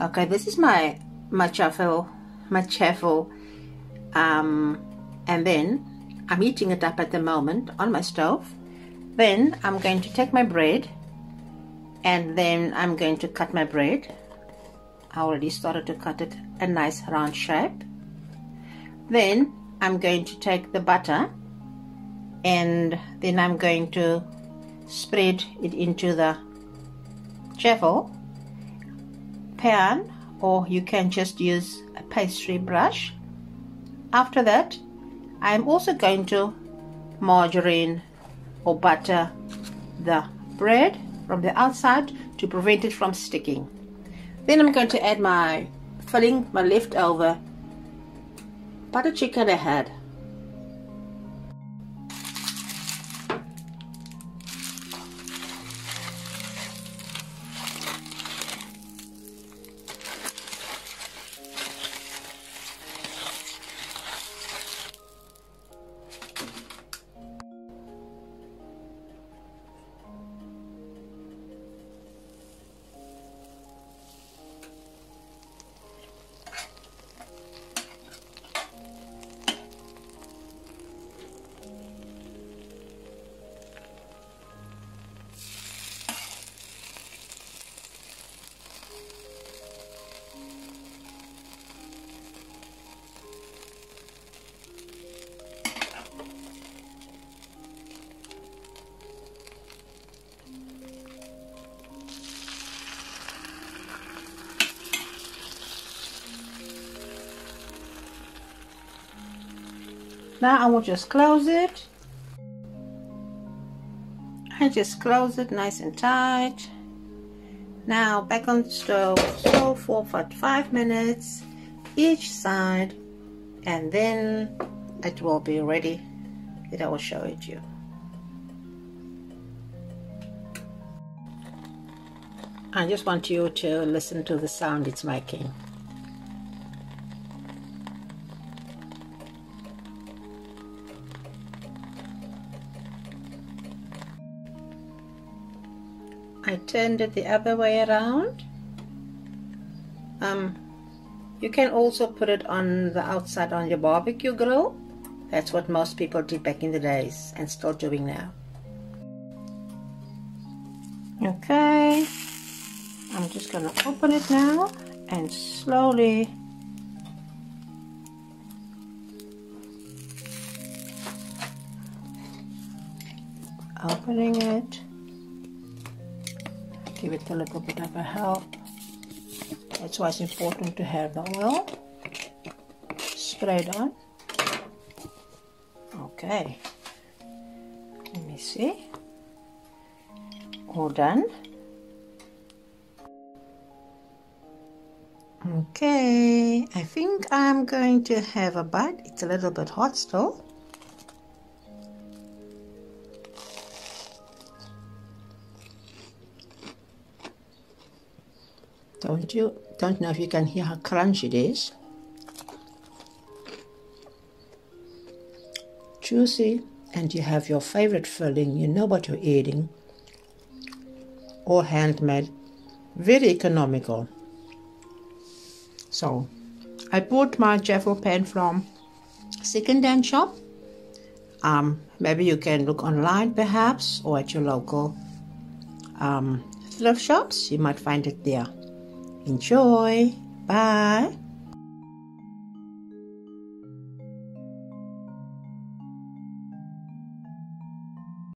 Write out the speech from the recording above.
Okay, this is my Jaffle, and then I'm heating it up at the moment on my stove. Then I'm going to take my bread, and then I'm going to cut my bread. I already started to cut it a nice round shape. Then I'm going to take the butter, and then I'm going to spread it into the Jaffle pan, or you can just use a pastry brush. After that, I'm also going to margarine or butter the bread from the outside to prevent it from sticking. Then I'm going to add my filling, my leftover butter chicken I had. Now I will just close it. I just close it nice and tight. Now back on the stove for 5 minutes each side, and then it will be ready. That I will show it to you. I just want you to listen to the sound it's making. I turned it the other way around. You can also put it on the outside on your barbecue grill. That's what most people did back in the days and still doing now. Okay, I'm just gonna open it now and slowly opening it. Give it a little bit of a help. That's why it's important to have the oil sprayed on. Okay, let me see. All done. Okay, I think I'm going to have a bite. It's a little bit hot still. Don't know if you can hear how crunchy it is. Juicy, and you have your favorite filling. You know what you're eating. All handmade, very economical. So, I bought my Jaffle Pan from second-hand shop. Maybe you can look online, perhaps, or at your local thrift shops. You might find it there. Enjoy. Bye.